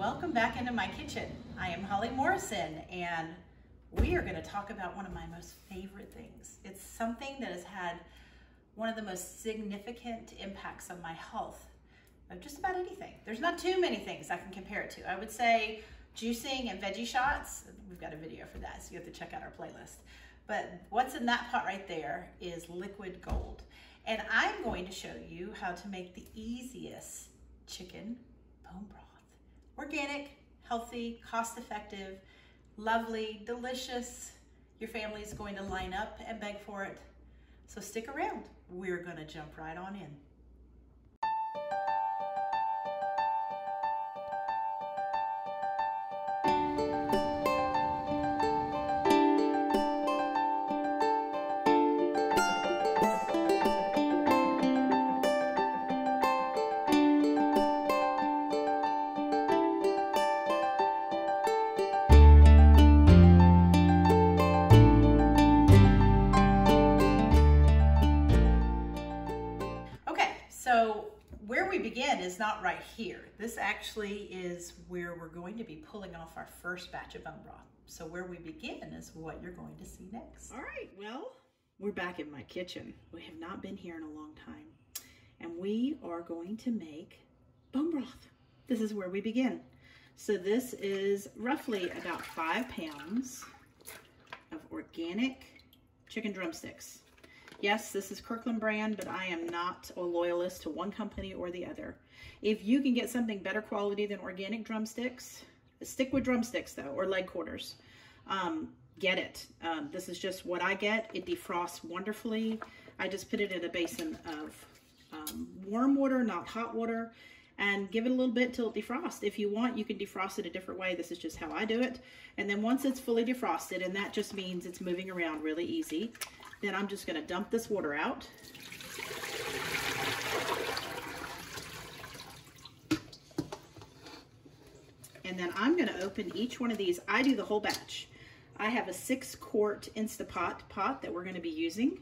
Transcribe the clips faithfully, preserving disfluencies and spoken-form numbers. welcome back into my kitchen. I am Holly Morrison, and we are going to talk about one of my most favorite things. It's something that has had one of the most significant impacts on my health of just about anything. There's not too many things I can compare it to. I would say juicing and veggie shots. We've got a video for that, so you have to check out our playlist. But what's in that pot right there is liquid gold. And I'm going to show you how to make the easiest chicken bone broth. Organic, healthy, cost-effective, lovely, delicious. Your family is going to line up and beg for it. So stick around. We're going to jump right on in. Is not right here. This actually is where we're going to be pulling off our first batch of bone broth. So where we begin is what you're going to see next. All right, well, we're back in my kitchen. We have not been here in a long time, and we are going to make bone broth. This is where we begin. So this is roughly about five pounds of organic chicken drumsticks. Yes, this is Kirkland brand, but I am not a loyalist to one company or the other. If you can get something better quality than organic drumsticks, stick with drumsticks though, or leg quarters. Um, get it. Um, this is just what I get. It defrosts wonderfully. I just put it in a basin of um, warm water, not hot water, and give it a little bit till it defrosts. If you want, you can defrost it a different way. This is just how I do it. And then once it's fully defrosted, and that just means it's moving around really easy, then I'm just gonna dump this water out. And then I'm gonna open each one of these. I do the whole batch. I have a six quart Instant Pot pot that we're gonna be using.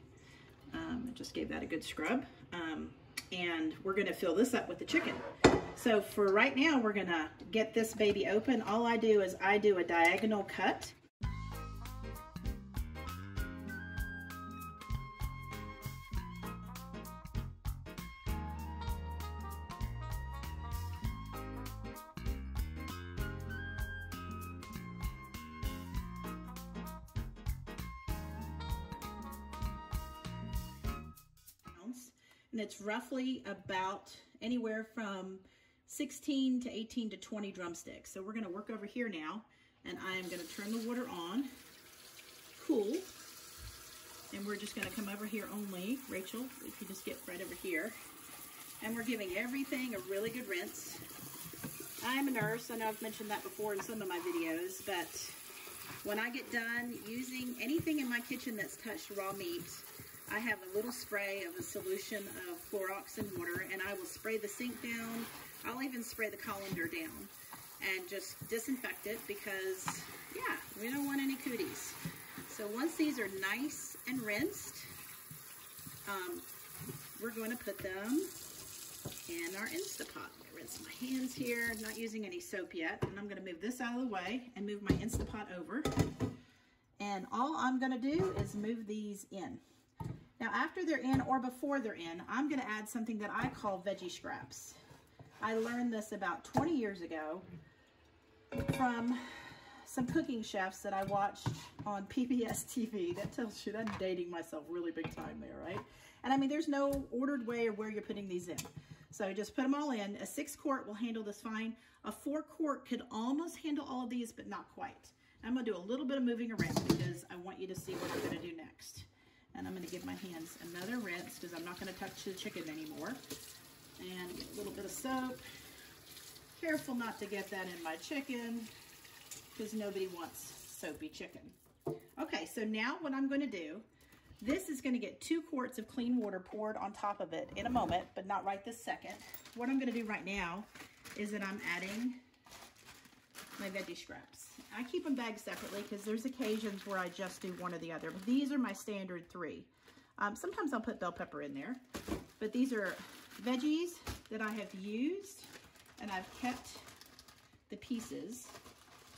Um, I just gave that a good scrub. Um, and we're gonna fill this up with the chicken. So for right now, we're gonna get this baby open. All I do is I do a diagonal cut. And it's roughly about anywhere from sixteen to eighteen to twenty drumsticks. So we're going to work over here now, and I am going to turn the water on, cool, and we're just going to come over here only. Rachel, if you just get right over here, and we're giving everything a really good rinse. I'm a nurse. I know I've mentioned that before in some of my videos, but when I get done using anything in my kitchen that's touched raw meat, I have a little spray of a solution of Clorox and water, and I will spray the sink down. I'll even spray the colander down and just disinfect it because, yeah, we don't want any cooties. So once these are nice and rinsed, um, we're going to put them in our Instant Pot. I'm going to rinse my hands here, not using any soap yet, and I'm going to move this out of the way and move my Instant Pot over. And all I'm going to do is move these in. Now, after they're in or before they're in, I'm going to add something that I call veggie scraps. I learned this about twenty years ago from some cooking chefs that I watched on P B S T V. That tells you that I'm dating myself really big time there, right? And I mean, there's no ordered way or where you're putting these in. So just put them all in. A six quart will handle this fine. A four quart could almost handle all of these, but not quite. I'm going to do a little bit of moving around because I want you to see what we're going to do next. And I'm going to give my hands another rinse because I'm not going to touch the chicken anymore. And get a little bit of soap. Careful not to get that in my chicken because nobody wants soapy chicken. Okay, so now what I'm going to do, this is going to get two quarts of clean water poured on top of it in a moment, but not right this second. What I'm going to do right now is that I'm adding my veggie scraps. I keep them bagged separately because there's occasions where I just do one or the other, but these are my standard three. Um, sometimes I'll put bell pepper in there, but these are veggies that I have used and I've kept the pieces,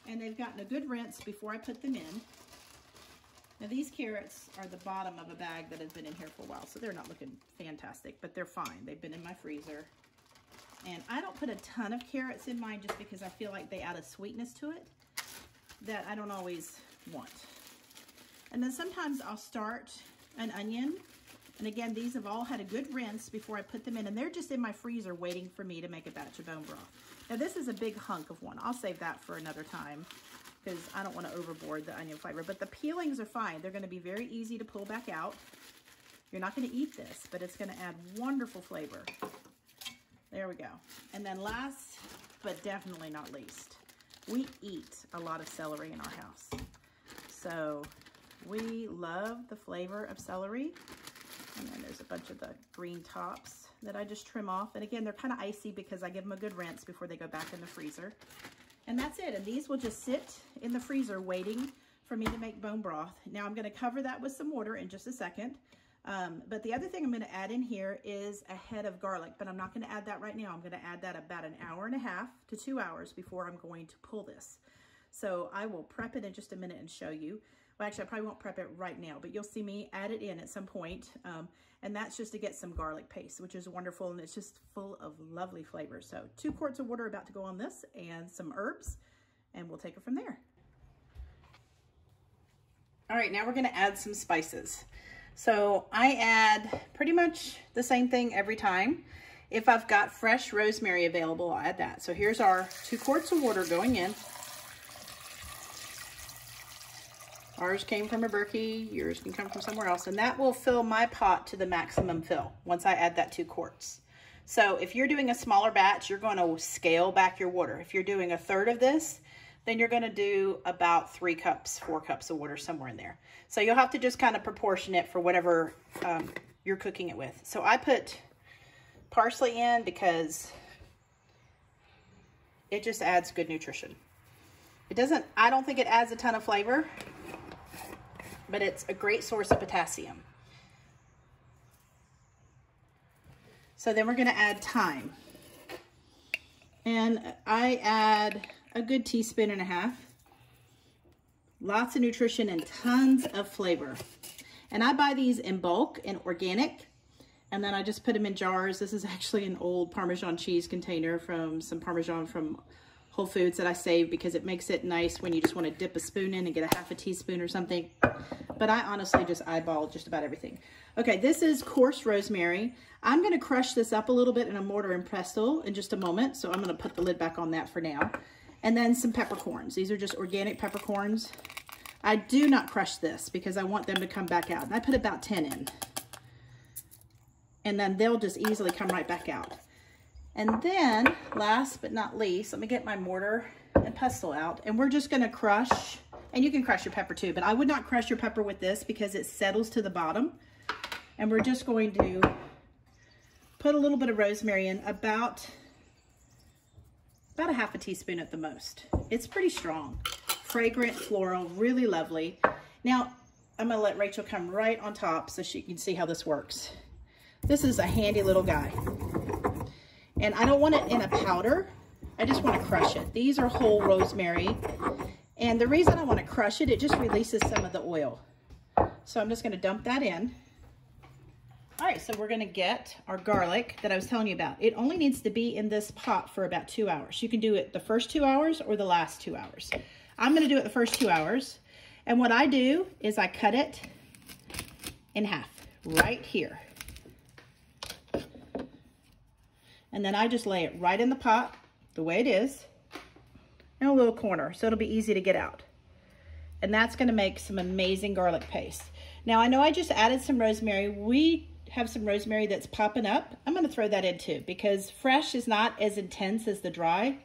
and they've gotten a good rinse before I put them in. Now these carrots are the bottom of a bag that has been in here for a while, so they're not looking fantastic, but they're fine. They've been in my freezer. And I don't put a ton of carrots in mine just because I feel like they add a sweetness to it that I don't always want. And then sometimes I'll start an onion. And again, these have all had a good rinse before I put them in, and they're just in my freezer waiting for me to make a batch of bone broth. Now this is a big hunk of one. I'll save that for another time, because I don't want to overboard the onion fiber. But the peelings are fine. They're going to be very easy to pull back out. You're not going to eat this, but it's going to add wonderful flavor. There we go. And then last, but definitely not least, we eat a lot of celery in our house. So we love the flavor of celery. And then there's a bunch of the green tops that I just trim off. And again, they're kind of icy because I give them a good rinse before they go back in the freezer. And that's it. And these will just sit in the freezer waiting for me to make bone broth. Now I'm going to cover that with some water in just a second. Um, but the other thing I'm going to add in here is a head of garlic, but I'm not going to add that right now. I'm going to add that about an hour and a half to two hours before I'm going to pull this. So I will prep it in just a minute and show you. Well, actually, I probably won't prep it right now, but you'll see me add it in at some point. Um, and that's just to get some garlic paste, which is wonderful. And it's just full of lovely flavors. So two quarts of water about to go on this and some herbs, and we'll take it from there. All right, now we're going to add some spices. So I add pretty much the same thing every time. If I've got fresh rosemary available, I'll add that. So here's our two quarts of water going in. Ours came from a Berkey, yours can come from somewhere else, and that will fill my pot to the maximum fill once I add that two quarts. So if you're doing a smaller batch, you're going to scale back your water. If you're doing a third of this, then you're going to do about three cups, four cups of water somewhere in there. So you'll have to just kind of proportion it for whatever um, you're cooking it with. So I put parsley in because it just adds good nutrition. It doesn't, I don't think it adds a ton of flavor, but it's a great source of potassium. So then we're gonna add thyme. And I add a good teaspoon and a half. Lots of nutrition and tons of flavor. And I buy these in bulk and organic, and then I just put them in jars. This is actually an old Parmesan cheese container from some Parmesan from Whole Foods that I save because it makes it nice when you just want to dip a spoon in and get a half a teaspoon or something. But I honestly just eyeball just about everything. Okay, this is coarse rosemary. I'm going to crush this up a little bit in a mortar and pestle in just a moment. So I'm going to put the lid back on that for now. And then some peppercorns. These are just organic peppercorns. I do not crush this because I want them to come back out. And I put about ten in. And then they'll just easily come right back out. And then, last but not least, let me get my mortar and pestle out. And we're just going to crush, and you can crush your pepper too, but I would not crush your pepper with this because it settles to the bottom. And we're just going to put a little bit of rosemary in, about, about a half a teaspoon at the most. It's pretty strong. Fragrant, floral, really lovely. Now, I'm going to let Rachel come right on top so she can see how this works. This is a handy little guy. And I don't want it in a powder. I just want to crush it. These are whole rosemary. And the reason I want to crush it, it just releases some of the oil. So I'm just going to dump that in. All right, so we're going to get our garlic that I was telling you about. It only needs to be in this pot for about two hours. You can do it the first two hours or the last two hours. I'm going to do it the first two hours. And what I do is I cut it in half right here. And then I just lay it right in the pot, the way it is, in a little corner, so it'll be easy to get out. And that's gonna make some amazing garlic paste. Now I know I just added some rosemary. We have some rosemary that's popping up. I'm gonna throw that in too, because fresh is not as intense as the dry,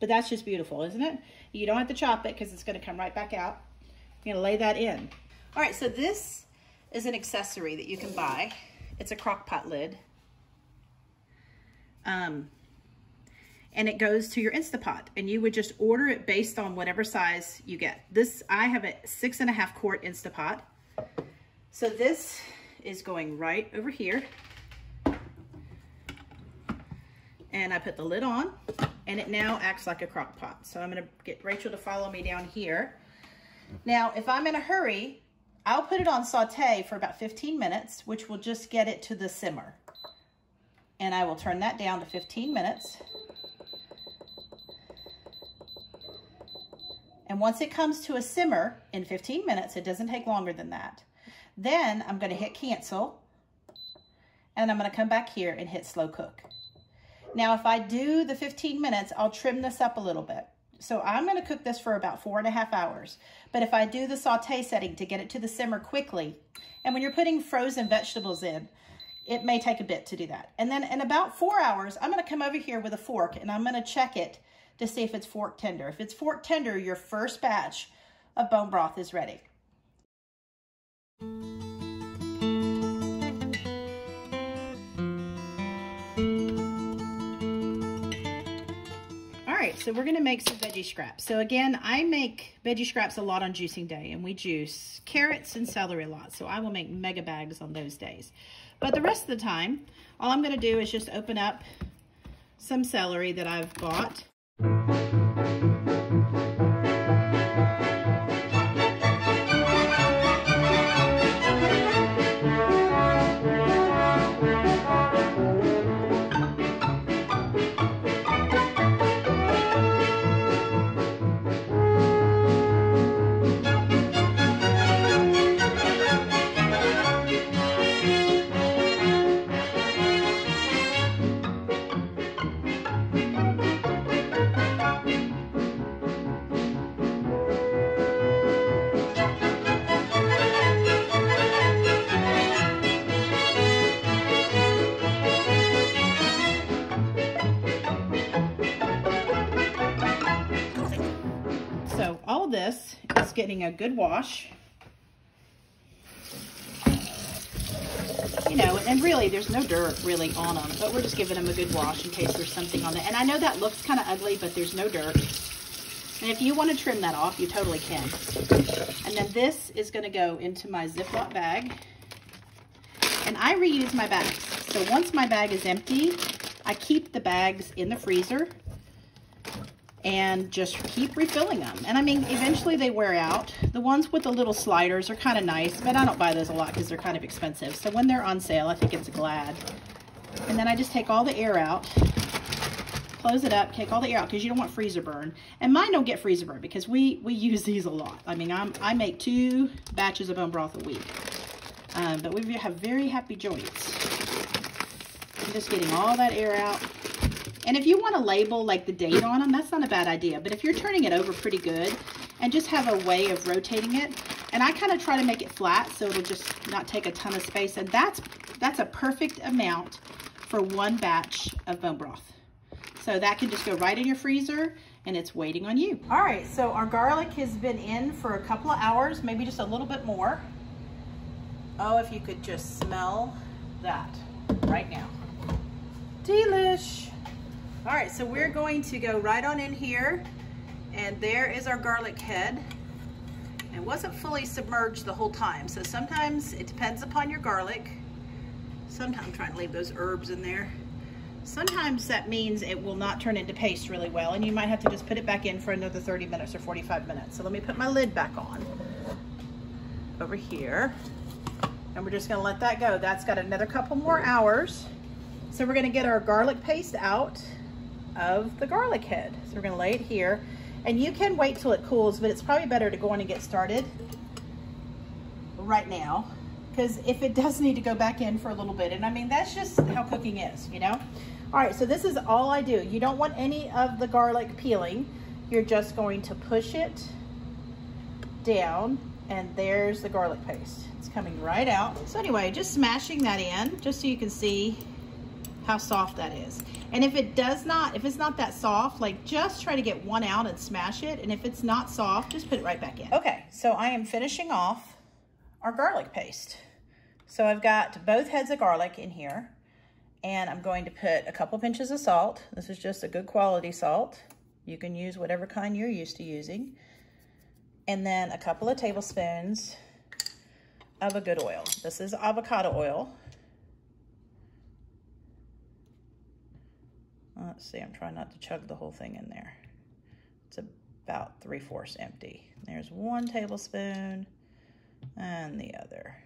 but that's just beautiful, isn't it? You don't have to chop it because it's gonna come right back out. You're gonna lay that in. All right, so this is an accessory that you can buy. It's a crock pot lid. Um, and it goes to your Instant Pot, and you would just order it based on whatever size you get. This, I have a six and a half quart Instant Pot. So this is going right over here. And I put the lid on and it now acts like a crock pot. So I'm gonna get Rachel to follow me down here. Now, if I'm in a hurry, I'll put it on saute for about fifteen minutes, which will just get it to the simmer. And I will turn that down to fifteen minutes. And once it comes to a simmer in fifteen minutes, it doesn't take longer than that. Then I'm gonna hit cancel, and I'm gonna come back here and hit slow cook. Now, if I do the fifteen minutes, I'll trim this up a little bit. So I'm gonna cook this for about four and a half hours. But if I do the saute setting to get it to the simmer quickly, and when you're putting frozen vegetables in, it may take a bit to do that. And then in about four hours, I'm gonna come over here with a fork and I'm gonna check it to see if it's fork tender. If it's fork tender, your first batch of bone broth is ready. All right, so we're gonna make some veggie scraps. So again, I make veggie scraps a lot on juicing day, and we juice carrots and celery a lot. So I will make mega bags on those days. But the rest of the time, all I'm gonna do is just open up some celery that I've bought. This is getting a good wash, you know, and really there's no dirt really on them, but we're just giving them a good wash in case there's something on there. And I know that looks kind of ugly, but there's no dirt, and if you want to trim that off, you totally can. And then this is going to go into my Ziploc bag, and I reuse my bags. So once my bag is empty, I keep the bags in the freezer and just keep refilling them. And I mean, eventually they wear out. The ones with the little sliders are kind of nice, but I don't buy those a lot because they're kind of expensive. So when they're on sale, I think it's a Glad. And then I just take all the air out, close it up, take all the air out because you don't want freezer burn. And mine don't get freezer burn because we, we use these a lot. I mean, I'm, I make two batches of bone broth a week, um, but we have very happy joints. I'm just getting all that air out. And if you want to label like the date on them, that's not a bad idea. But if you're turning it over pretty good, and just have a way of rotating it. And I kind of try to make it flat so it'll just not take a ton of space. And that's that's a perfect amount for one batch of bone broth. So that can just go right in your freezer, and it's waiting on you. All right, so our garlic has been in for a couple of hours, maybe just a little bit more. Oh, if you could just smell that right now. Delish. All right, so we're going to go right on in here, and there is our garlic head. It wasn't fully submerged the whole time, so sometimes it depends upon your garlic. Sometimes I'm trying to leave those herbs in there. Sometimes that means it will not turn into paste really well, and you might have to just put it back in for another thirty minutes or forty-five minutes. So let me put my lid back on over here, and we're just gonna let that go. That's got another couple more hours. So we're gonna get our garlic paste out of the garlic head. So we're gonna lay it here, and you can wait till it cools, but it's probably better to go on and get started right now, because if it does need to go back in for a little bit, and I mean, that's just how cooking is, you know? All right, so this is all I do. You don't want any of the garlic peeling. You're just going to push it down, and there's the garlic paste. It's coming right out. So anyway, just smashing that in, just so you can see how soft that is. And if it does not, if it's not that soft, like just try to get one out and smash it. And if it's not soft, just put it right back in. Okay, so I am finishing off our garlic paste. So I've got both heads of garlic in here, and I'm going to put a couple pinches of salt. This is just a good quality salt. You can use whatever kind you're used to using. And then a couple of tablespoons of a good oil. This is avocado oil. Let's see, I'm trying not to chug the whole thing in there. It's about three-fourths empty. There's one tablespoon and the other.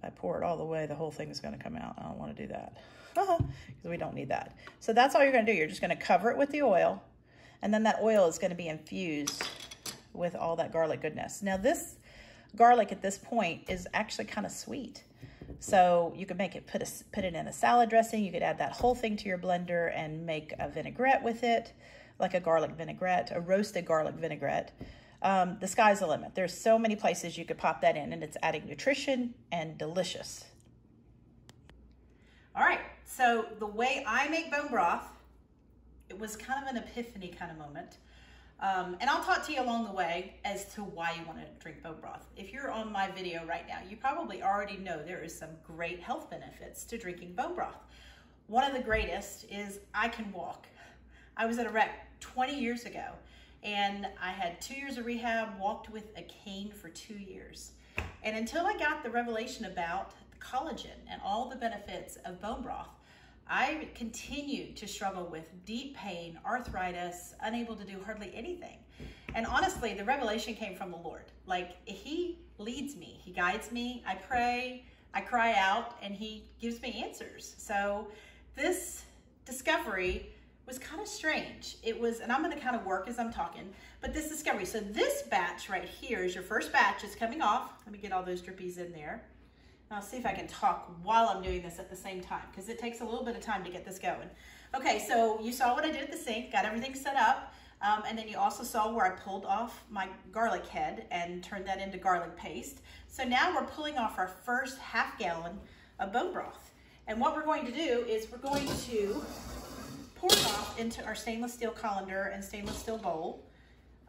If I pour it all the way, the whole thing is going to come out. I don't want to do that because we don't need that. So that's all you're going to do. You're just going to cover it with the oil, and then that oil is going to be infused with all that garlic goodness. Now this garlic at this point is actually kind of sweet. So you could make it, put, a, put it in a salad dressing. You could add that whole thing to your blender and make a vinaigrette with it, like a garlic vinaigrette, a roasted garlic vinaigrette. Um, the sky's the limit. There's so many places you could pop that in, and it's adding nutrition and delicious. All right, so the way I make bone broth, it was kind of an epiphany kind of moment. Um, and I'll talk to you along the way as to why you want to drink bone broth. If you're on my video right now, you probably already know there is some great health benefits to drinking bone broth. One of the greatest is I can walk. I was at a wreck twenty years ago, and I had two years of rehab, walked with a cane for two years. And until I got the revelation about collagen and all the benefits of bone broth, I continued to struggle with deep pain, arthritis, unable to do hardly anything. And honestly, the revelation came from the Lord. Like, he leads me, he guides me, I pray, I cry out, and he gives me answers. So this discovery was kind of strange. It was, and I'm gonna kind of work as I'm talking, but this discovery. So this batch right here is your first batch. It's coming off. Let me get all those drippies in there. I'll see if I can talk while I'm doing this at the same time, because it takes a little bit of time to get this going. Okay, so you saw what I did at the sink, got everything set up, um, and then you also saw where I pulled off my garlic head and turned that into garlic paste. So now we're pulling off our first half gallon of bone broth. And what we're going to do is we're going to pour it off into our stainless steel colander and stainless steel bowl.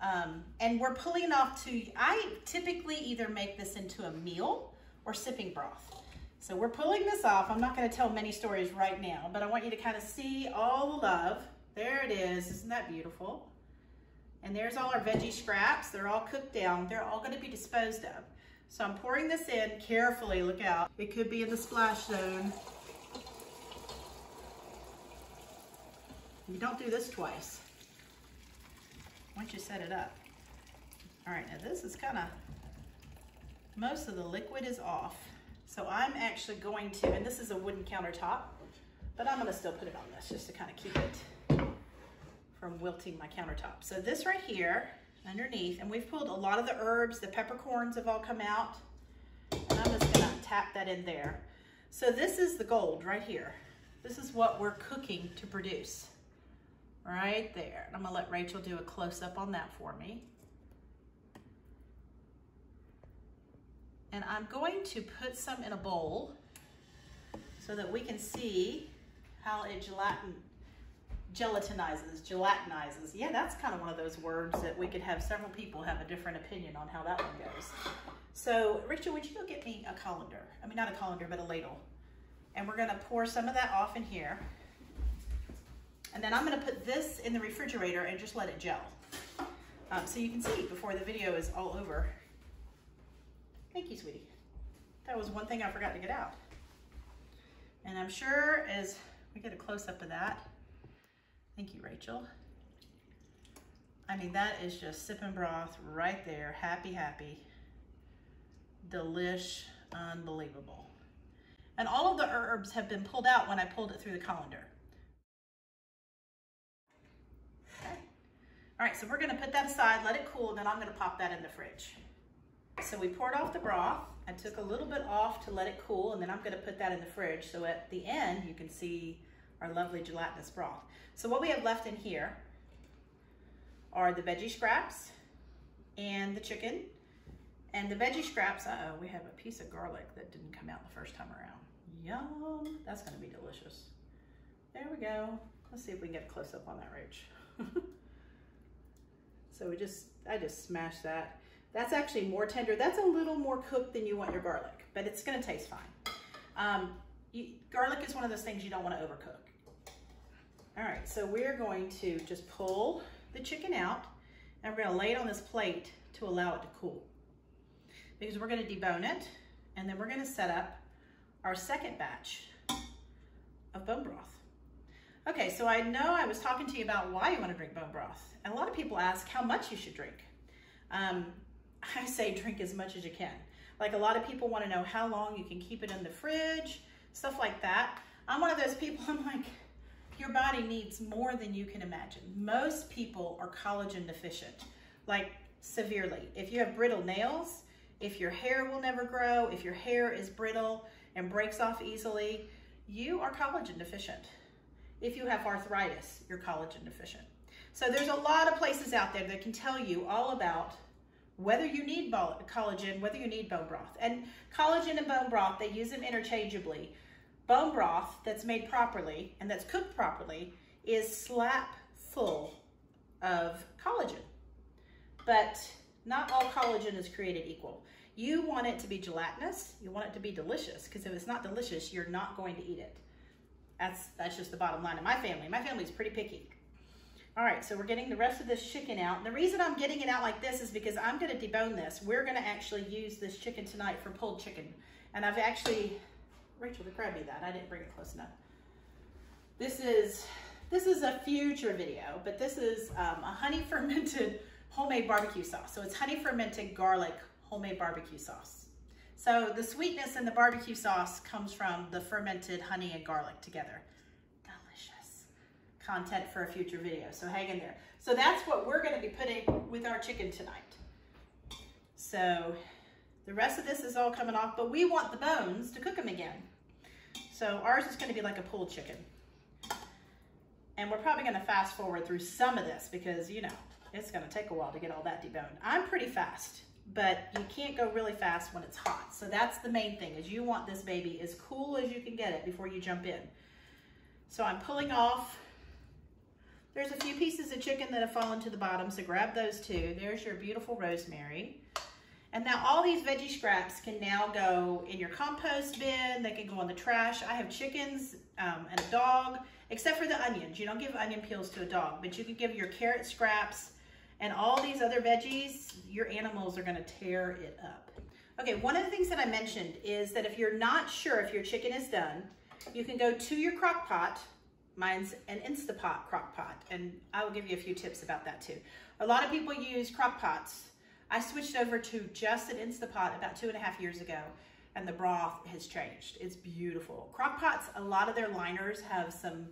Um, and we're pulling it off to, I typically either make this into a meal or sipping broth. So we're pulling this off. I'm not gonna tell many stories right now, but I want you to kind of see all the love. There it is, isn't that beautiful? And there's all our veggie scraps. They're all cooked down. They're all gonna be disposed of. So I'm pouring this in carefully, look out. It could be in the splash zone. You don't do this twice once you set it up. All right, now this is kind of, most of the liquid is off. So I'm actually going to, and this is a wooden countertop, but I'm gonna still put it on this just to kind of keep it from wilting my countertop. So this right here underneath, and we've pulled a lot of the herbs, the peppercorns have all come out, and I'm just gonna tap that in there. So this is the gold right here. This is what we're cooking to produce right there. And I'm gonna let Rachel do a close up on that for me. And I'm going to put some in a bowl so that we can see how it gelatin, gelatinizes, gelatinizes. Yeah, that's kind of one of those words that we could have several people have a different opinion on how that one goes. So, Rachel, would you go get me a colander? I mean, not a colander, but a ladle. And we're gonna pour some of that off in here. And then I'm gonna put this in the refrigerator and just let it gel. Um, so you can see before the video is all over. Thank you, sweetie. That was one thing I forgot to get out. And I'm sure as we get a close-up of that, thank you, Rachel. I mean, that is just sipping broth right there. Happy, happy. Delish, unbelievable. And all of the herbs have been pulled out when I pulled it through the colander. Okay. All right, so we're gonna put that aside, let it cool, and then I'm gonna pop that in the fridge. So we poured off the broth. I took a little bit off to let it cool, and then I'm gonna put that in the fridge. So at the end, you can see our lovely gelatinous broth. So what we have left in here are the veggie scraps and the chicken. And the veggie scraps, uh-oh, we have a piece of garlic that didn't come out the first time around. Yum, that's gonna be delicious. There we go. Let's see if we can get a close up on that, Rach. So we just, I just smashed that. That's actually more tender. That's a little more cooked than you want your garlic, but it's gonna taste fine. Um, you, garlic is one of those things you don't wanna overcook. All right, so we're going to just pull the chicken out, and we're gonna lay it on this plate to allow it to cool. Because we're gonna debone it, and then we're gonna set up our second batch of bone broth. Okay, so I know I was talking to you about why you want to drink bone broth. And a lot of people ask how much you should drink. Um, I say drink as much as you can. Like a lot of people want to know how long you can keep it in the fridge, stuff like that. I'm one of those people, I'm like, your body needs more than you can imagine. Most people are collagen deficient, like severely. If you have brittle nails, if your hair will never grow, if your hair is brittle and breaks off easily, you are collagen deficient. If you have arthritis, you're collagen deficient. So there's a lot of places out there that can tell you all about whether you need collagen, whether you need bone broth. And collagen and bone broth, they use them interchangeably. Bone broth that's made properly and that's cooked properly is slap full of collagen. But not all collagen is created equal. You want it to be gelatinous, you want it to be delicious, because if it's not delicious, you're not going to eat it. That's, that's just the bottom line of my family. My family's pretty picky. All right, so we're getting the rest of this chicken out. And the reason I'm getting it out like this is because I'm gonna debone this. We're gonna actually use this chicken tonight for pulled chicken. And I've actually, Rachel, grab me that. I didn't bring it close enough. This is, this is a future video, but this is um, a honey fermented homemade barbecue sauce. So it's honey fermented garlic homemade barbecue sauce. So the sweetness in the barbecue sauce comes from the fermented honey and garlic together. Delicious. Content for a future video, so hang in there. So that's what we're gonna be putting with our chicken tonight. So the rest of this is all coming off, but we want the bones to cook them again. So ours is gonna be like a pulled chicken. And we're probably gonna fast forward through some of this because, you know, it's gonna take a while to get all that deboned. I'm pretty fast, but you can't go really fast when it's hot. So that's the main thing, is you want this baby as cool as you can get it before you jump in. So I'm pulling off. There's a few pieces of chicken that have fallen to the bottom, so grab those too. There's your beautiful rosemary. And now all these veggie scraps can now go in your compost bin. They can go in the trash. I have chickens um, and a dog, except for the onions. You don't give onion peels to a dog, but you can give your carrot scraps and all these other veggies. Your animals are gonna tear it up. Okay, one of the things that I mentioned is that if you're not sure if your chicken is done, you can go to your crock pot. Mine's an Instant Pot crock pot, and I will give you a few tips about that too. A lot of people use crock pots. I switched over to just an Instant Pot about two and a half years ago, and the broth has changed. It's beautiful. Crock pots, a lot of their liners have some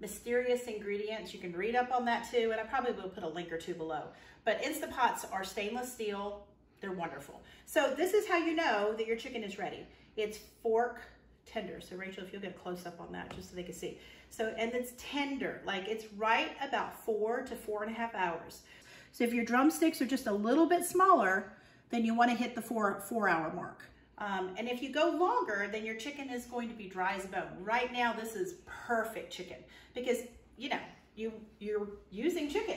mysterious ingredients. You can read up on that too, and I probably will put a link or two below. But Instant Pots are stainless steel. They're wonderful. So this is how you know that your chicken is ready. It's fork tender. So Rachel, if you'll get a close up on that just so they can see. So, and it's tender, like it's right about four to four and a half hours. So if your drumsticks are just a little bit smaller, then you want to hit the four, four hour mark. Um, and if you go longer, then your chicken is going to be dry as a bone. Right now, this is perfect chicken because, you know, you, you're using chicken.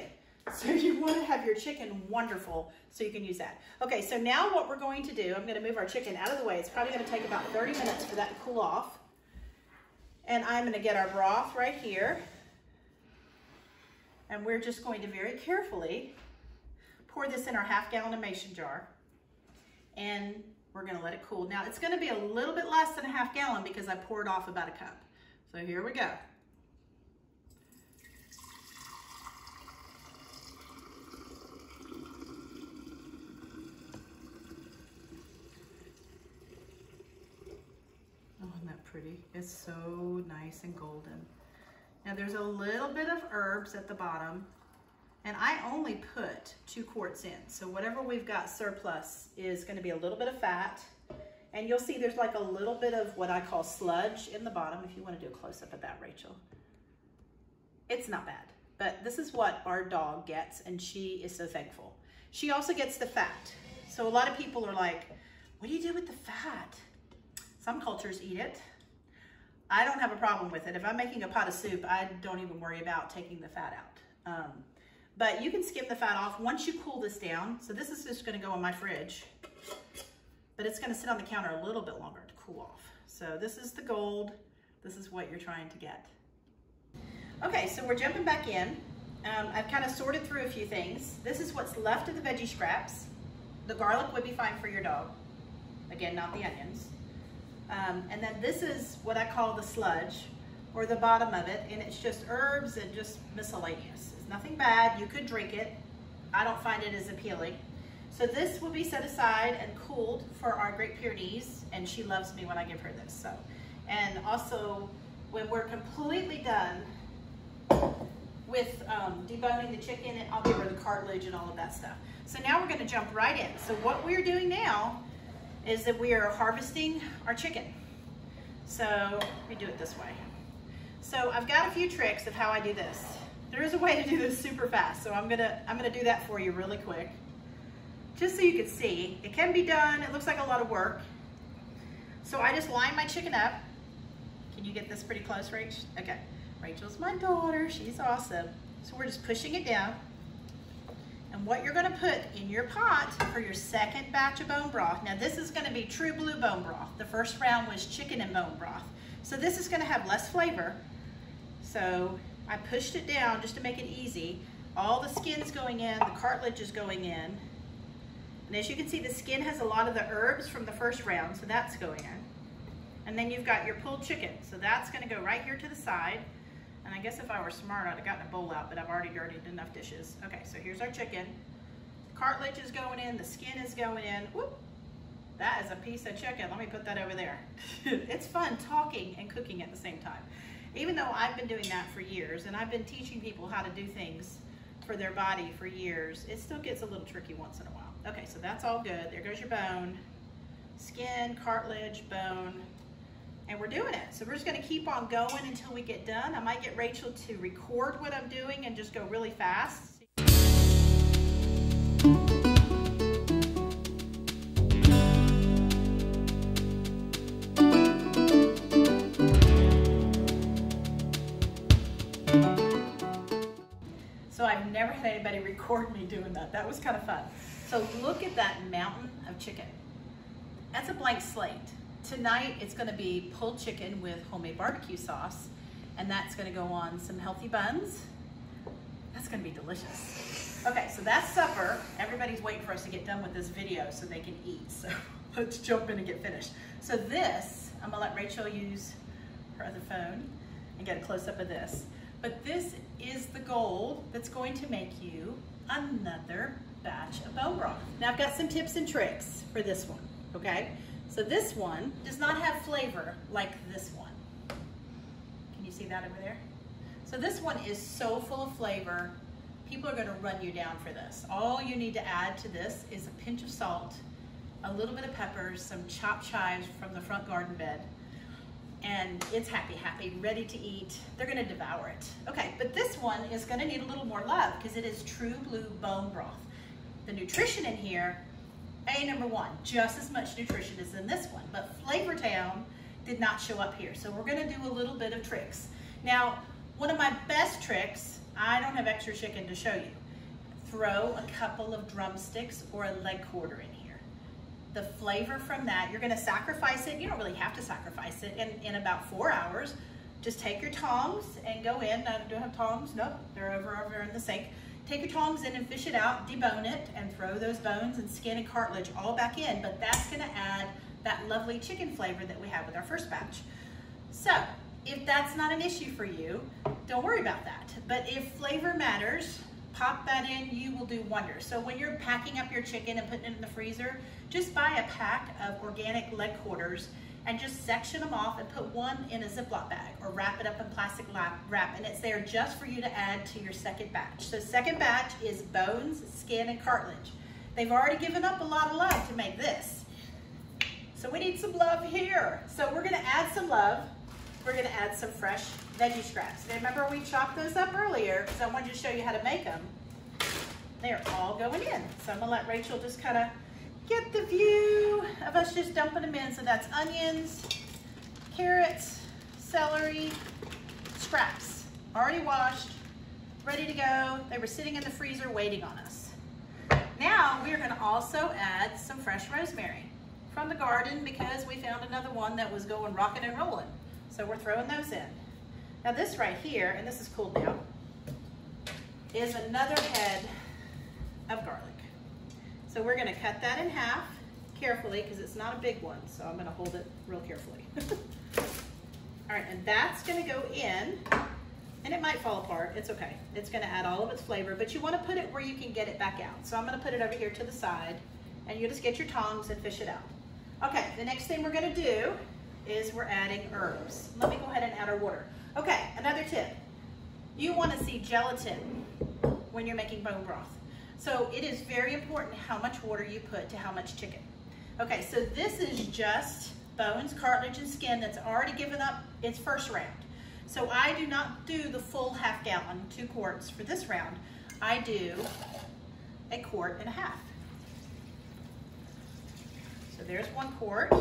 So you want to have your chicken wonderful so you can use that. Okay, so now what we're going to do, I'm going to move our chicken out of the way. It's probably going to take about thirty minutes for that to cool off. And I'm going to get our broth right here. And we're just going to very carefully pour this in our half gallon mason jar, and we're gonna let it cool. Now it's gonna be a little bit less than a half gallon because I poured off about a cup. So here we go. Oh, isn't that pretty? It's so nice and golden. Now there's a little bit of herbs at the bottom, and I only put two quarts in. So whatever we've got surplus is gonna be a little bit of fat, and you'll see there's like a little bit of what I call sludge in the bottom, if you wanna do a close-up of that, Rachel. It's not bad, but this is what our dog gets, and she is so thankful. She also gets the fat. So a lot of people are like, what do you do with the fat? Some cultures eat it. I don't have a problem with it. If I'm making a pot of soup, I don't even worry about taking the fat out. Um, but you can skim the fat off once you cool this down. So this is just gonna go in my fridge, but it's gonna sit on the counter a little bit longer to cool off. So this is the gold. This is what you're trying to get. Okay, so we're jumping back in. Um, I've kind of sorted through a few things. This is what's left of the veggie scraps. The garlic would be fine for your dog. Again, not the onions. Um, and then this is what I call the sludge. or the bottom of it, and it's just herbs and just miscellaneous. It's nothing bad. You could drink it. I don't find it as appealing. So this will be set aside and cooled for our Great Pyrenees, and she loves me when I give her this. So, and also when we're completely done with um, deboning the chicken, and I'll give her the cartilage and all of that stuff. So now we're gonna jump right in. So what we're doing now is that we are harvesting our chicken. So we do it this way. So I've got a few tricks of how I do this. There is a way to do this super fast, so I'm gonna, I'm gonna do that for you really quick. Just so you can see, it can be done. It looks like a lot of work. So I just line my chicken up. Can you get this pretty close, Rach? Okay, Rachel's my daughter, she's awesome. So we're just pushing it down. And what you're gonna put in your pot for your second batch of bone broth, now this is gonna be true blue bone broth. The first round was chicken and bone broth. So this is gonna have less flavor. So I pushed it down just to make it easy. All the skin's going in, the cartilage is going in. And as you can see, the skin has a lot of the herbs from the first round, so that's going in. And then you've got your pulled chicken, so that's gonna go right here to the side. And I guess if I were smart, I'd have gotten a bowl out, but I've already dirtied enough dishes. Okay, so here's our chicken. The cartilage is going in, the skin is going in. Whoop, that is a piece of chicken. Let me put that over there. It's fun talking and cooking at the same time. Even though I've been doing that for years, and I've been teaching people how to do things for their body for years, it still gets a little tricky once in a while. Okay, so that's all good. There goes your bone, skin, cartilage, bone, and we're doing it. So we're just gonna keep on going until we get done. I might get Rachel to record what I'm doing and just go really fast. So I've never had anybody record me doing that. That was kind of fun. So look at that mountain of chicken. That's a blank slate. Tonight it's gonna be pulled chicken with homemade barbecue sauce, and that's gonna go on some healthy buns. That's gonna be delicious. Okay, so that's supper. Everybody's waiting for us to get done with this video so they can eat. So let's jump in and get finished. So this, I'm gonna let Rachel use her other phone and get a close up of this. But this is the gold that's going to make you another batch of bone broth. Now I've got some tips and tricks for this one, okay? So this one does not have flavor like this one. Can you see that over there? So this one is so full of flavor, people are gonna run you down for this. All you need to add to this is a pinch of salt, a little bit of peppers, some chopped chives from the front garden bed, and it's happy, happy, ready to eat. They're gonna devour it. Okay, but this one is gonna need a little more love because it is true blue bone broth. The nutrition in here, A number one, just as much nutrition as in this one, but Flavor Town did not show up here. So we're gonna do a little bit of tricks. Now, one of my best tricks, I don't have extra chicken to show you. Throw a couple of drumsticks or a leg quarter in here. The flavor from that, you're gonna sacrifice it. You don't really have to sacrifice it. And in about four hours, just take your tongs and go in. I don't have tongs, nope, they're over over in the sink. Take your tongs in and fish it out, debone it, and throw those bones and skin and cartilage all back in, but that's gonna add that lovely chicken flavor that we had with our first batch. So, if that's not an issue for you, don't worry about that. But if flavor matters, pop that in, you will do wonders. So when you're packing up your chicken and putting it in the freezer, just buy a pack of organic leg quarters and just section them off and put one in a Ziploc bag or wrap it up in plastic wrap, and it's there just for you to add to your second batch. So second batch is bones, skin, and cartilage. They've already given up a lot of love to make this. So we need some love here. So we're gonna add some love. We're gonna add some fresh veggie scraps. Now remember we chopped those up earlier because I wanted to show you how to make them. They're all going in. So I'm gonna let Rachel just kinda get the view of us just dumping them in. So that's onions, carrots, celery, scraps, already washed, ready to go. They were sitting in the freezer waiting on us. Now we are gonna also add some fresh rosemary from the garden because we found another one that was going rocking and rolling. So we're throwing those in. Now this right here, and this is cooled down, is another head of garlic. So we're gonna cut that in half carefully because it's not a big one, so I'm gonna hold it real carefully. All right, and that's gonna go in, and it might fall apart, it's okay. It's gonna add all of its flavor, but you wanna put it where you can get it back out. So I'm gonna put it over here to the side, and you just get your tongs and fish it out. Okay, the next thing we're gonna do is we're adding herbs. Let me go ahead and add our water. Okay, another tip. You wanna see gelatin when you're making bone broth. So it is very important how much water you put to how much chicken. Okay, so this is just bones, cartilage, and skin that's already given up its first round. So I do not do the full half gallon, two quarts for this round. I do a quart and a half. So there's one quart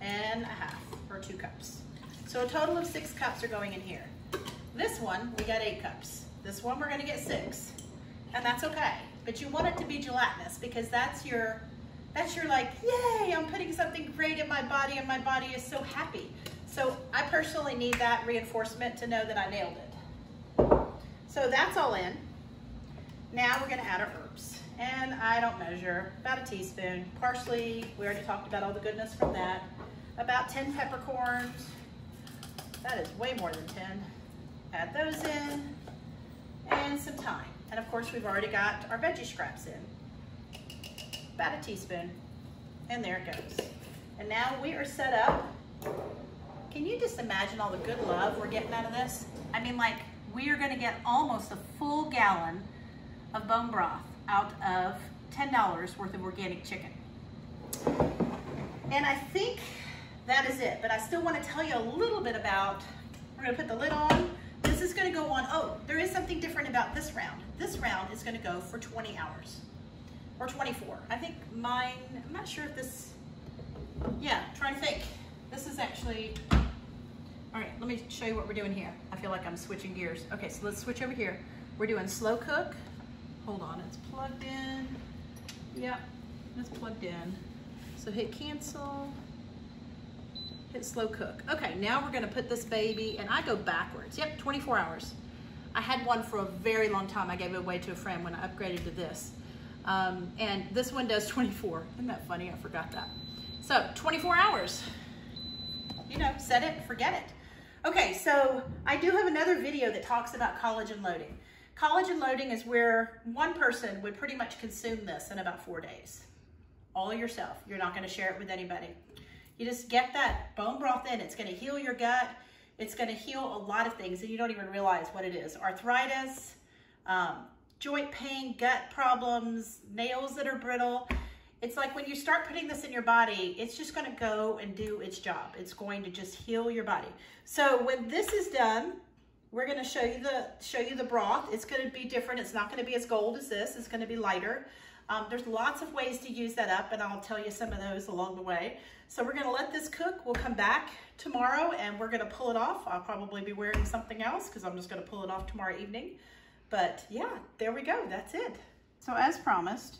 and a half, or two cups. So a total of six cups are going in here. This one, we got eight cups. This one, we're gonna get six, and that's okay. But you want it to be gelatinous, because that's your, that's your like, yay, I'm putting something great in my body, and my body is so happy. So I personally need that reinforcement to know that I nailed it. So that's all in. Now we're gonna add our herbs. And I don't measure, about a teaspoon. Parsley, we already talked about all the goodness from that. About ten peppercorns. That is way more than ten. Add those in, and some thyme. And of course, we've already got our veggie scraps in. About a teaspoon, and there it goes. And now we are set up. Can you just imagine all the good love we're getting out of this? I mean, like, we are gonna get almost a full gallon of bone broth out of ten dollars worth of organic chicken. And I think that is it, but I still wanna tell you a little bit about, we're gonna put the lid on. This is gonna go on, oh, there is something different about this round. This round is gonna go for twenty hours, or twenty-four. I think mine, I'm not sure if this, yeah, try and think. This is actually, all right, let me show you what we're doing here. I feel like I'm switching gears. Okay, so let's switch over here. We're doing slow cook. Hold on, it's plugged in. Yep, it's plugged in. So hit cancel, hit slow cook. Okay, now we're gonna put this baby, and I go backwards. Yep, twenty-four hours. I had one for a very long time. I gave it away to a friend when I upgraded to this. Um, and this one does twenty-four. Isn't that funny? I forgot that. So twenty-four hours. You know, set it, forget it. Okay, so I do have another video that talks about collagen loading. Collagen loading is where one person would pretty much consume this in about four days. All yourself. You're not gonna share it with anybody. You just get that bone broth in. It's gonna heal your gut. It's gonna heal a lot of things, and you don't even realize what it is. Arthritis, um, joint pain, gut problems, nails that are brittle. It's like when you start putting this in your body, it's just gonna go and do its job. It's going to just heal your body. So when this is done, we're gonna show you the show you the broth. It's gonna be different. It's not gonna be as gold as this. It's gonna be lighter. Um, there's lots of ways to use that up, and I'll tell you some of those along the way. So we're gonna let this cook. We'll come back tomorrow, and we're gonna pull it off. I'll probably be wearing something else because I'm just gonna pull it off tomorrow evening. But yeah, there we go, that's it. So as promised,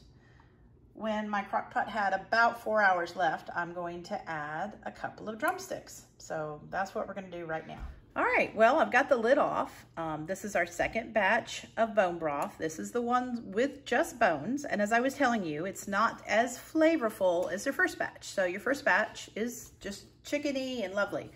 when my crock pot had about four hours left, I'm going to add a couple of drumsticks. So that's what we're gonna do right now. All right, well, I've got the lid off. Um, this is our second batch of bone broth. This is the one with just bones. And as I was telling you, it's not as flavorful as your first batch. So your first batch is just chickeny and lovely.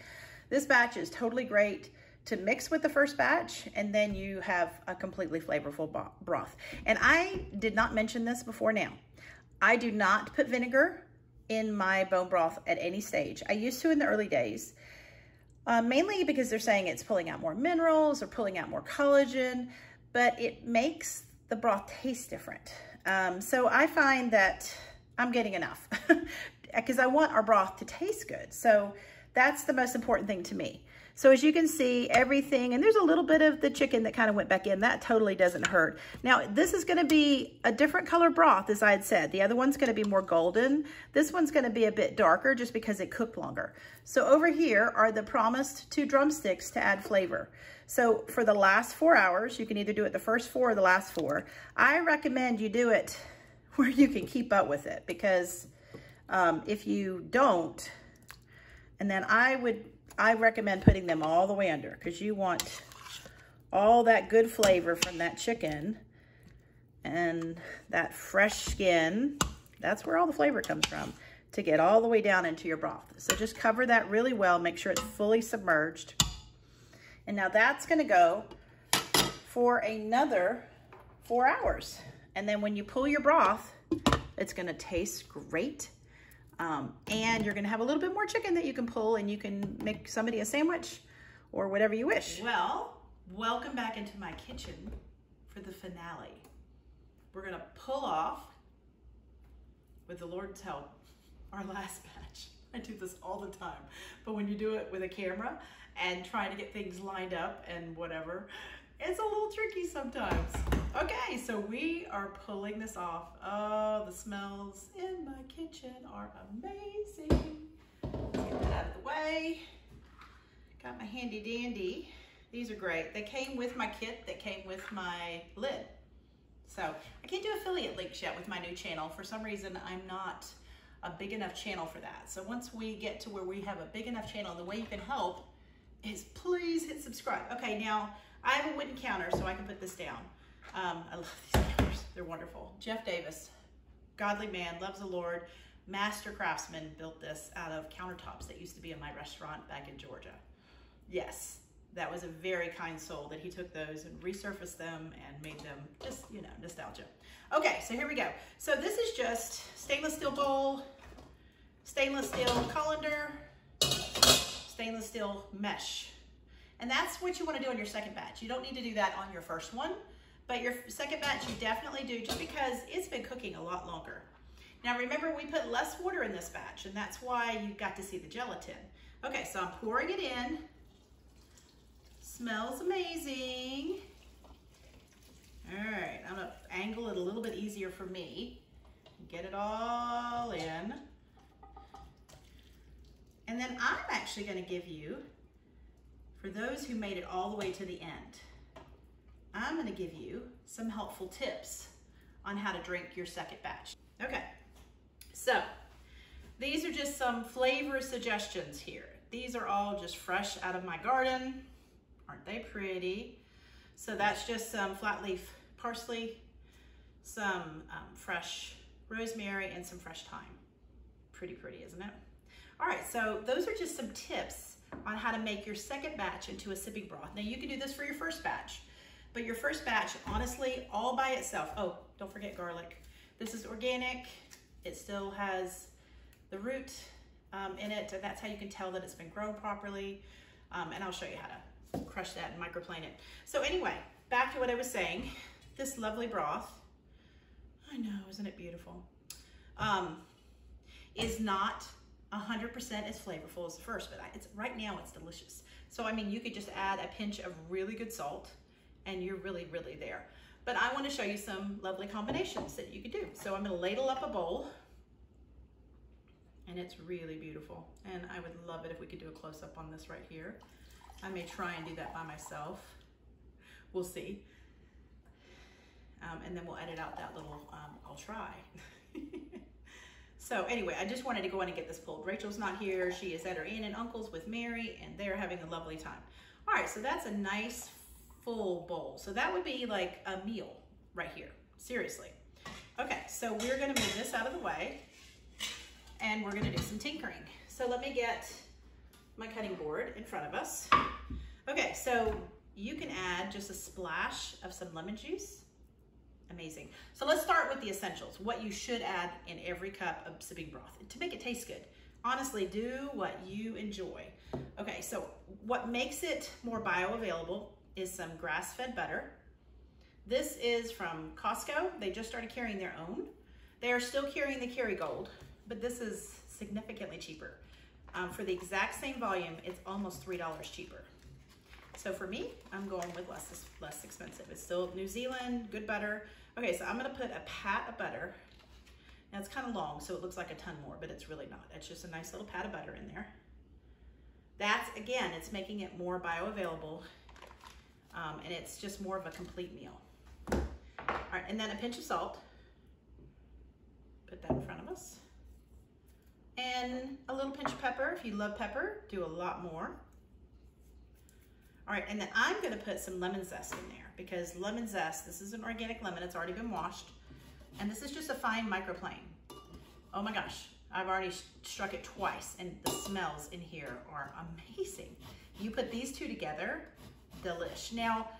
This batch is totally great to mix with the first batch, and then you have a completely flavorful broth. And I did not mention this before now. I do not put vinegar in my bone broth at any stage. I used to in the early days, uh, mainly because they're saying it's pulling out more minerals or pulling out more collagen, but it makes the broth taste different. Um, so I find that I'm getting enough because I want our broth to taste good. So that's the most important thing to me. So as you can see, everything, and there's a little bit of the chicken that kind of went back in. That totally doesn't hurt. Now, this is gonna be a different color broth, as I had said. The other one's gonna be more golden. This one's gonna be a bit darker just because it cooked longer. So over here are the promised two drumsticks to add flavor. So for the last four hours, you can either do it the first four or the last four. I recommend you do it where you can keep up with it, because um, if you don't, and then I would, I recommend putting them all the way under, because you want all that good flavor from that chicken and that fresh skin. That's where all the flavor comes from. to get all the way down into your broth. So just cover that really well, make sure it's fully submerged. And now that's gonna go for another four hours. And then when you pull your broth, it's gonna taste great. Um, and you're gonna have a little bit more chicken that you can pull, and you can make somebody a sandwich or whatever you wish. Well, welcome back into my kitchen for the finale. We're gonna pull off, with the Lord's help, our last batch. I do this all the time, but when you do it with a camera and trying to get things lined up and whatever, it's a little tricky sometimes. Okay, so we are pulling this off. Oh, the smells in my kitchen are amazing. Let's get that out of the way. Got my handy dandy. These are great. They came with my kit that came with my lid. So I can't do affiliate links yet with my new channel. For some reason, I'm not a big enough channel for that. So once we get to where we have a big enough channel, the way you can help is please hit subscribe. Okay, now I have a wooden counter so I can put this down. Um, I love these counters, they're wonderful. Jeff Davis, godly man, loves the Lord, master craftsman, built this out of countertops that used to be in my restaurant back in Georgia. Yes. That was a very kind soul that he took those and resurfaced them and made them just, you know, nostalgia. Okay, so here we go. So this is just stainless steel bowl, stainless steel colander, stainless steel mesh. And that's what you want to do on your second batch. You don't need to do that on your first one, but your second batch you definitely do, just because it's been cooking a lot longer. Now remember, we put less water in this batch, and that's why you got to see the gelatin. Okay, so I'm pouring it in. Smells amazing. All right, I'm gonna angle it a little bit easier for me. Get it all in. And then I'm actually gonna give you, for those who made it all the way to the end, I'm gonna give you some helpful tips on how to drink your second batch. Okay, so these are just some flavor suggestions here. These are all just fresh out of my garden. Aren't they pretty? So that's just some flat leaf parsley, some um, fresh rosemary, and some fresh thyme. Pretty, pretty, isn't it? All right, so those are just some tips on how to make your second batch into a sipping broth. Now you can do this for your first batch, but your first batch, honestly, all by itself. Oh, don't forget garlic. This is organic. It still has the root um, in it, and that's how you can tell that it's been grown properly. Um, and I'll show you how to crush that and microplane it. So anyway, back to what I was saying, this lovely broth, I know, isn't it beautiful, um, is not one hundred percent as flavorful as the first, but I, it's, right now it's delicious. So I mean, you could just add a pinch of really good salt and you're really, really there. But I want to show you some lovely combinations that you could do. So I'm going to ladle up a bowl, and it's really beautiful. And I would love it if we could do a close-up on this right here. I may try and do that by myself. We'll see. Um, and then we'll edit out that little, um, I'll try. So anyway, I just wanted to go in and get this pulled. Rachel's not here. She is at her aunt and uncle's with Mary, and they're having a lovely time. All right, so that's a nice full bowl. So that would be like a meal right here, seriously. Okay, so we're gonna move this out of the way, and we're gonna do some tinkering. So let me get my cutting board in front of us. Okay, so you can add just a splash of some lemon juice. Amazing. So let's start with the essentials, what you should add in every cup of sipping broth to make it taste good. Honestly, do what you enjoy. Okay, so what makes it more bioavailable is some grass-fed butter. This is from Costco. They just started carrying their own. They are still carrying the Kerrygold, but this is significantly cheaper. Um, for the exact same volume, it's almost three dollars cheaper. So for me, I'm going with less, less expensive. It's still New Zealand, good butter. Okay, so I'm gonna put a pat of butter. Now it's kind of long, so it looks like a ton more, but it's really not. It's just a nice little pat of butter in there. That's, again, it's making it more bioavailable, um, and it's just more of a complete meal. All right, and then a pinch of salt. Put that in front of us. And a little pinch of pepper. If you love pepper, do a lot more. All right, and then I'm gonna put some lemon zest in there, because lemon zest, this is an organic lemon, it's already been washed. And this is just a fine microplane. Oh my gosh, I've already struck it twice, and the smells in here are amazing. You put these two together, delish. Now,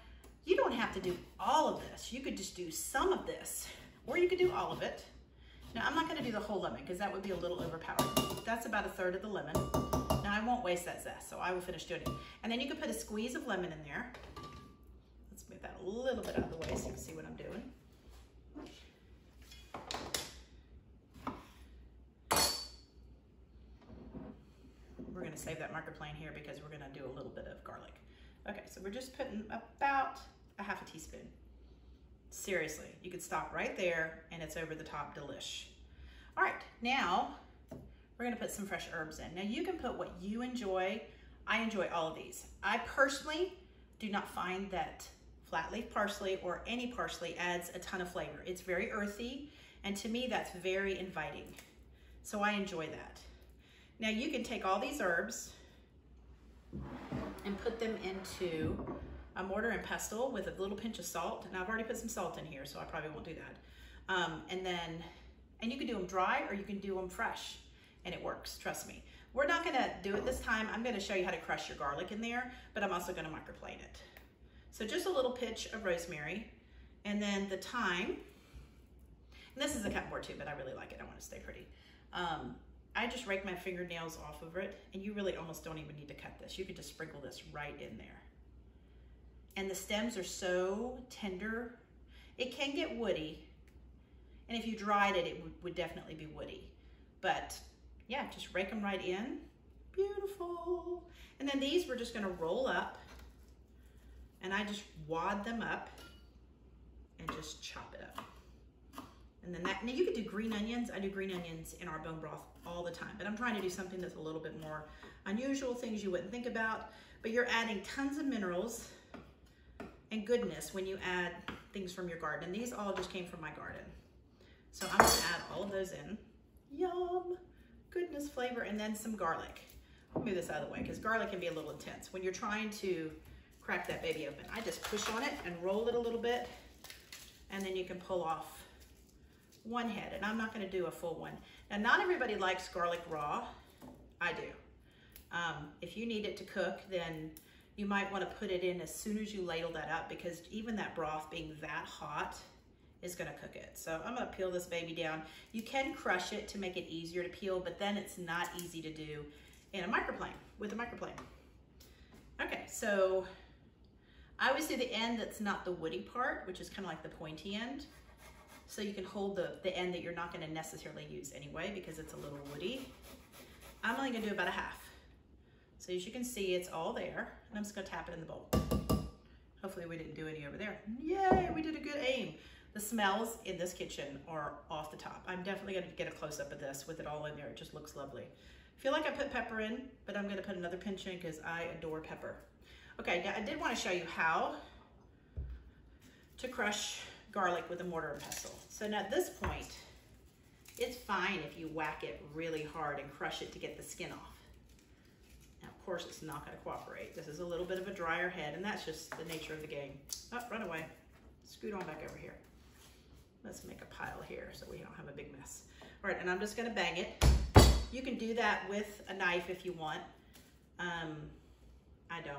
you don't have to do all of this. You could just do some of this, or you could do all of it. Now, I'm not gonna do the whole lemon because that would be a little overpowered. That's about a third of the lemon. Now, I won't waste that zest, so I will finish doing it. And then you can put a squeeze of lemon in there. Let's move that a little bit out of the way so you can see what I'm doing. We're gonna save that marker plane here because we're gonna do a little bit of garlic. Okay, so we're just putting about a half a teaspoon. Seriously, you could stop right there and it's over the top delish. All right, now we're gonna put some fresh herbs in. Now you can put what you enjoy. I enjoy all of these. I personally do not find that flat leaf parsley or any parsley adds a ton of flavor. It's very earthy, and to me that's very inviting. So I enjoy that. Now you can take all these herbs and put them into a mortar and pestle with a little pinch of salt. And I've already put some salt in here, so I probably won't do that. Um, and then, and you can do them dry or you can do them fresh, and it works, trust me. We're not gonna do it this time. I'm gonna show you how to crush your garlic in there, but I'm also gonna microplane it. So just a little pinch of rosemary, and then the thyme. And this is a cutting board too, but I really like it. I wanna stay pretty. Um, I just rake my fingernails off of it, and you really almost don't even need to cut this. You could just sprinkle this right in there. And the stems are so tender. It can get woody, and if you dried it, it would, would definitely be woody. But yeah, just rake them right in. Beautiful. And then these we're just gonna roll up, and I just wad them up and just chop it up. And then that, now you could do green onions. I do green onions in our bone broth all the time, but I'm trying to do something that's a little bit more unusual, things you wouldn't think about, but you're adding tons of minerals and goodness when you add things from your garden. And these all just came from my garden. So I'm gonna add all of those in. Yum, goodness flavor, and then some garlic. I'll move this out of the way because garlic can be a little intense when you're trying to crack that baby open. I just push on it and roll it a little bit, and then you can pull off one head, and I'm not gonna do a full one. Now, not everybody likes garlic raw. I do. Um, if you need it to cook, then you might wanna put it in as soon as you ladle that up, because even that broth being that hot is gonna cook it. So I'm gonna peel this baby down. You can crush it to make it easier to peel, but then it's not easy to do in a microplane, with a microplane. Okay, so I always do the end that's not the woody part, which is kind of like the pointy end. So you can hold the, the end that you're not gonna necessarily use anyway because it's a little woody. I'm only gonna do about a half. So as you can see, it's all there, and I'm just gonna tap it in the bowl. Hopefully we didn't do any over there. Yay, we did a good aim. The smells in this kitchen are off the top. I'm definitely gonna get a close up of this with it all in there. It just looks lovely. I feel like I put pepper in, but I'm gonna put another pinch in because I adore pepper. Okay, now I did wanna show you how to crush garlic with a mortar and pestle. So now at this point, it's fine if you whack it really hard and crush it to get the skin off. Now, of course, it's not gonna cooperate. This is a little bit of a drier head, and that's just the nature of the game. Oh, run away. Scoot on back over here. Let's make a pile here so we don't have a big mess. All right, and I'm just gonna bang it. You can do that with a knife if you want. Um, I don't.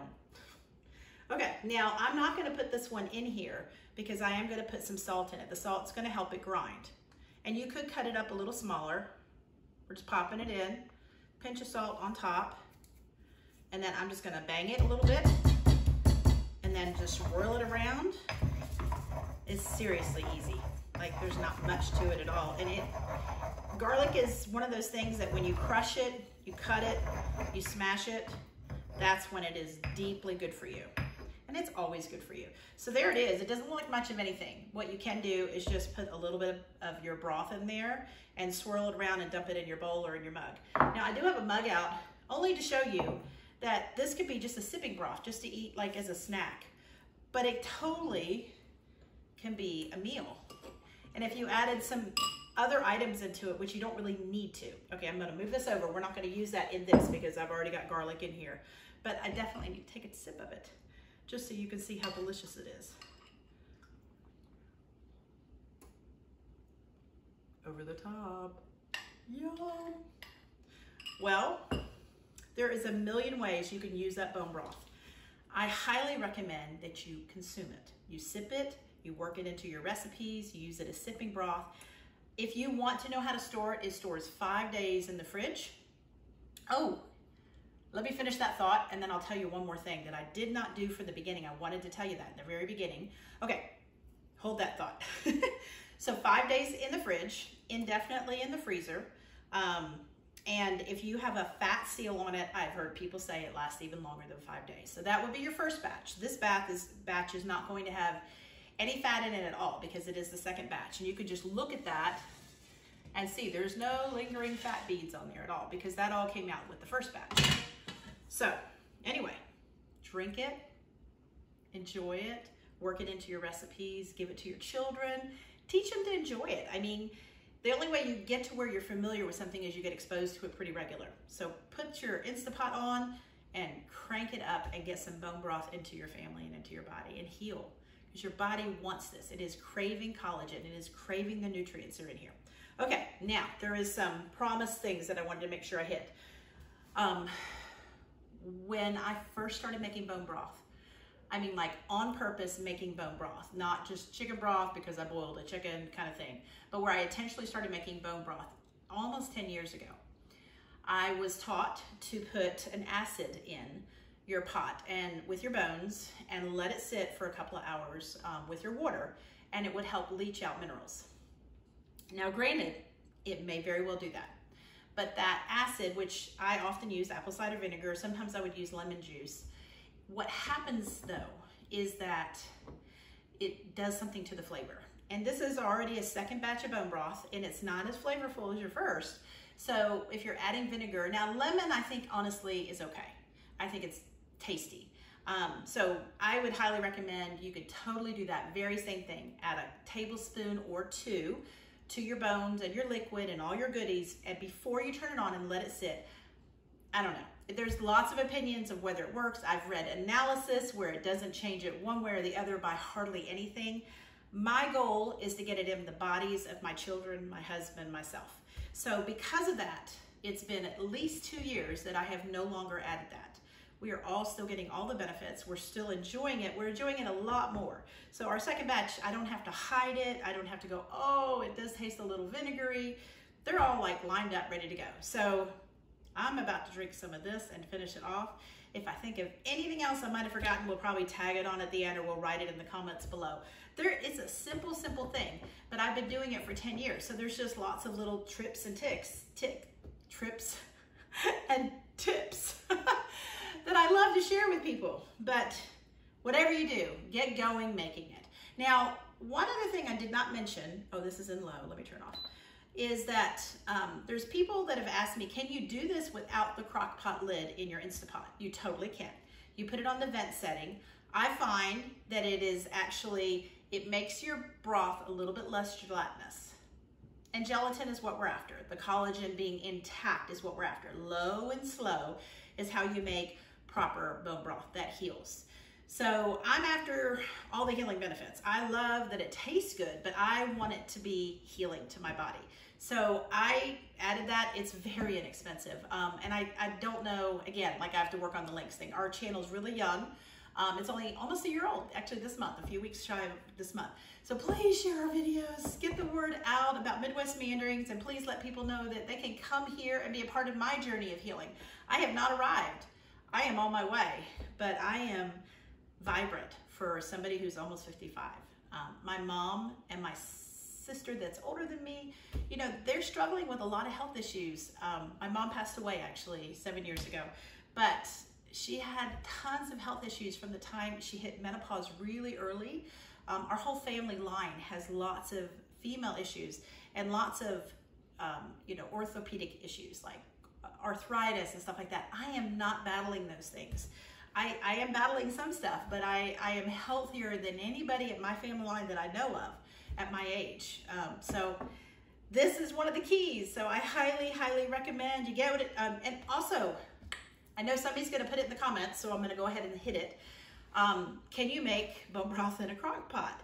Okay, now I'm not gonna put this one in here because I am gonna put some salt in it. The salt's gonna help it grind. And you could cut it up a little smaller. We're just popping it in, pinch of salt on top, and then I'm just gonna bang it a little bit and then just whirl it around. It's seriously easy. Like, there's not much to it at all. And it, garlic is one of those things that when you crush it, you cut it, you smash it, that's when it is deeply good for you. And it's always good for you. So there it is. It doesn't look like much of anything. What you can do is just put a little bit of your broth in there and swirl it around and dump it in your bowl or in your mug. Now, I do have a mug out only to show you that this could be just a sipping broth, just to eat like as a snack, but it totally can be a meal. And if you added some other items into it, which you don't really need to. Okay, I'm gonna move this over. We're not gonna use that in this because I've already got garlic in here, but I definitely need to take a sip of it, just so you can see how delicious it is. Over the top. Y'all. Well, there is a million ways you can use that bone broth. I highly recommend that you consume it. You sip it, you work it into your recipes, you use it as sipping broth. If you want to know how to store it, it stores five days in the fridge. Oh, let me finish that thought and then I'll tell you one more thing that I did not do for the beginning. I wanted to tell you that in the very beginning. Okay, hold that thought. So five days in the fridge, indefinitely in the freezer. Um, and if you have a fat seal on it, I've heard people say it lasts even longer than five days. So that would be your first batch. This bath is, batch is not going to have any fat in it at all because it is the second batch. And you could just look at that and see there's no lingering fat beads on there at all because that all came out with the first batch. So anyway, drink it, enjoy it, work it into your recipes, give it to your children, teach them to enjoy it. I mean, the only way you get to where you're familiar with something is you get exposed to it pretty regular. So put your Instant Pot on and crank it up and get some bone broth into your family and into your body and heal. Because your body wants this. It is craving collagen. It is craving the nutrients that are in here. Okay, now there is some promised things that I wanted to make sure I hit. Um, when I first started making bone broth, I mean like on purpose making bone broth, not just chicken broth because I boiled a chicken kind of thing, but where I intentionally started making bone broth almost ten years ago, I was taught to put an acid in your pot and with your bones and let it sit for a couple of hours um, with your water, and it would help leach out minerals. Now granted, it may very well do that, but that acid, which I often use apple cider vinegar, sometimes I would use lemon juice. What happens though is that it does something to the flavor. And this is already a second batch of bone broth and it's not as flavorful as your first. So if you're adding vinegar, now lemon I think honestly is okay. I think it's tasty. Um, so I would highly recommend you could totally do that very same thing. Add a tablespoon or two to your bones and your liquid and all your goodies, and before you turn it on and let it sit, I don't know. There's lots of opinions of whether it works. I've read analysis where it doesn't change it one way or the other by hardly anything. My goal is to get it in the bodies of my children, my husband, myself. So because of that, it's been at least two years that I have no longer added that. We are all still getting all the benefits. We're still enjoying it. We're enjoying it a lot more. So our second batch, I don't have to hide it. I don't have to go, oh, it does taste a little vinegary. They're all like lined up, ready to go. So I'm about to drink some of this and finish it off. If I think of anything else I might have forgotten, we'll probably tag it on at the end or we'll write it in the comments below. There, it's a simple, simple thing, but I've been doing it for ten years. So there's just lots of little trips and ticks, tick, trips and tips. That I love to share with people. But whatever you do, get going making it. Now, one other thing I did not mention, oh, this is in low, let me turn off, is that um, there's people that have asked me, can you do this without the crock pot lid in your Instant Pot? You totally can. You put it on the vent setting. I find that it is actually, it makes your broth a little bit less gelatinous. And gelatin is what we're after. The collagen being intact is what we're after. Low and slow is how you make proper bone broth that heals. So I'm after all the healing benefits. I love that it tastes good, but I want it to be healing to my body. So I added that. It's very inexpensive. Um, and I, I don't know, again, like I have to work on the links thing. Our channel's really young. Um, it's only almost a year old, actually this month, a few weeks shy of this month. So please share our videos, get the word out about Midwest Meanderings, and please let people know that they can come here and be a part of my journey of healing. I have not arrived. I am on my way, but I am vibrant for somebody who's almost fifty-five. Um, my mom and my sister that's older than me, you know, they're struggling with a lot of health issues. Um, my mom passed away actually seven years ago, but she had tons of health issues from the time she hit menopause really early. Um, our whole family line has lots of female issues and lots of, um, you know, orthopedic issues like arthritis and stuff like that. I am not battling those things. I, I am battling some stuff, but I, I am healthier than anybody at my family line that I know of at my age. Um, so this is one of the keys. So I highly, highly recommend you get it. Um, and also, I know somebody's going to put it in the comments, so I'm going to go ahead and hit it. Um, can you make bone broth in a crock pot?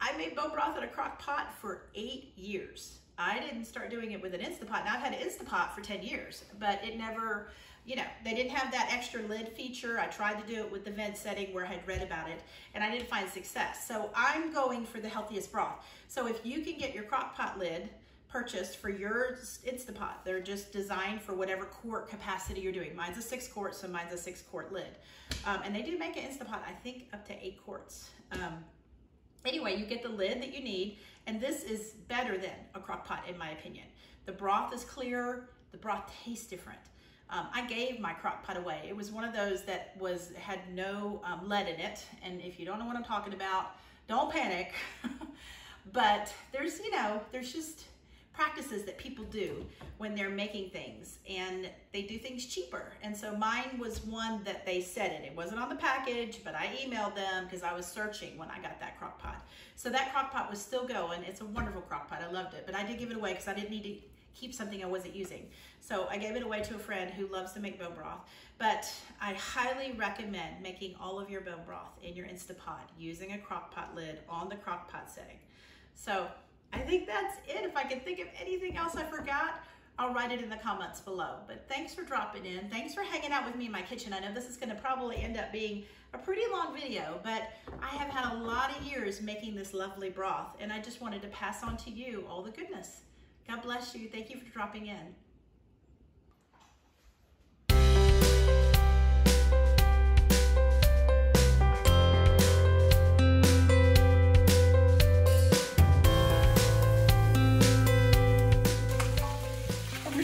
I made bone broth in a crock pot for eight years. I didn't start doing it with an Instant Pot. Now, I've had an Instant Pot for ten years, but it never, you know, they didn't have that extra lid feature. I tried to do it with the vent setting where I had read about it, and I didn't find success. So I'm going for the healthiest broth. So if you can get your crock pot lid purchased for your Instant Pot, they're just designed for whatever quart capacity you're doing. Mine's a six quart, so mine's a six quart lid. Um, and they do make an Instant Pot, I think, up to eight quarts. Um, Anyway, you get the lid that you need, and this is better than a crock pot, in my opinion. The broth is clearer, the broth tastes different. Um, I gave my crock pot away. It was one of those that was had no um, lead in it, and if you don't know what I'm talking about, don't panic. But there's, you know, there's just practices that people do when they're making things, and they do things cheaper. And so mine was one that they said it. It wasn't on the package, but I emailed them because I was searching when I got that crock pot. So that crock pot was still going. It's a wonderful crock pot. I loved it, but I did give it away because I didn't need to keep something I wasn't using. So I gave it away to a friend who loves to make bone broth, but I highly recommend making all of your bone broth in your Instant Pot using a crock pot lid on the crock pot setting. So I think that's it. If I can think of anything else I forgot, I'll write it in the comments below. But thanks for dropping in. Thanks for hanging out with me in my kitchen. I know this is going to probably end up being a pretty long video, but I have had a lot of years making this lovely broth, and I just wanted to pass on to you all the goodness. God bless you. Thank you for dropping in.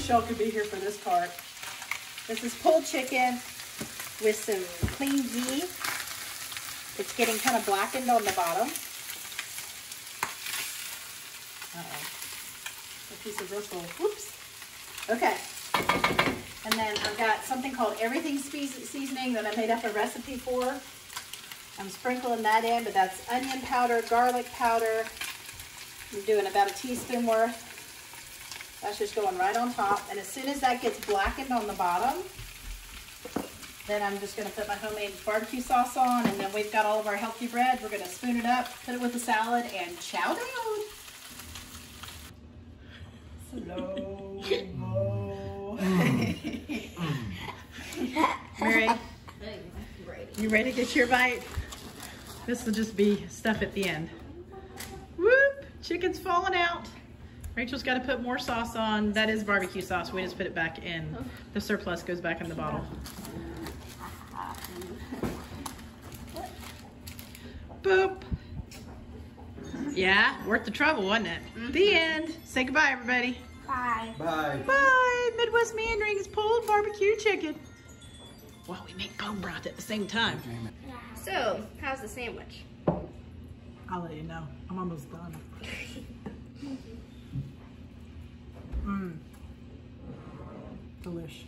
Y'all could be here for this part. This is pulled chicken with some clean ghee. It's getting kind of blackened on the bottom. Uh-oh. A piece of bristle. Whoops. Okay. And then I've got something called everything seasoning that I made up a recipe for. I'm sprinkling that in, but that's onion powder, garlic powder. I'm doing about a teaspoon worth. That's just going right on top. And as soon as that gets blackened on the bottom, then I'm just gonna put my homemade barbecue sauce on, and then we've got all of our healthy bread. We're gonna spoon it up, put it with the salad, and chow down. Slow mo. Mary, you ready to get your bite? This will just be stuff at the end. Whoop, chicken's falling out. Rachel's got to put more sauce on. That is barbecue sauce. We just put it back in. The surplus goes back in the bottle. Boop. Yeah, worth the trouble, wasn't it? Mm-hmm. The end. Say goodbye, everybody. Bye. Bye. Bye. Midwest Meanderings pulled barbecue chicken. Wow, we make bone broth at the same time. So, how's the sandwich? I'll let you know. I'm almost done. Mmm. Delish.